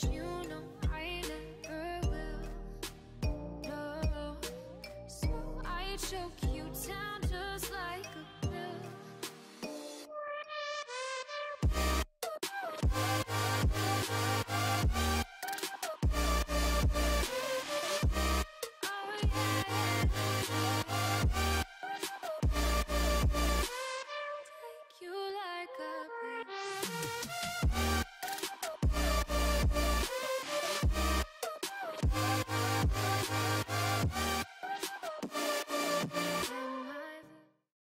much, you know I never will. No, so I choke you down just like